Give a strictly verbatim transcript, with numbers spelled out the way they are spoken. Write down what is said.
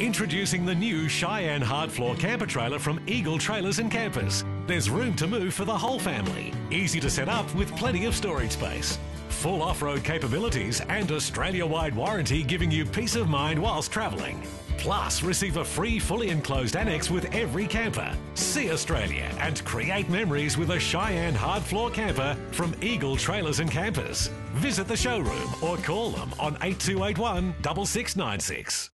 Introducing the new Cheyenne Hard Floor Camper Trailer from Eagle Trailers and Campers. There's room to move for the whole family. Easy to set up with plenty of storage space. Full off-road capabilities and Australia-wide warranty giving you peace of mind whilst travelling. Plus, receive a free fully enclosed annex with every camper. See Australia and create memories with a Cheyenne Hard Floor Camper from Eagle Trailers and Campers. Visit the showroom or call them on eight two eight one, six six nine six.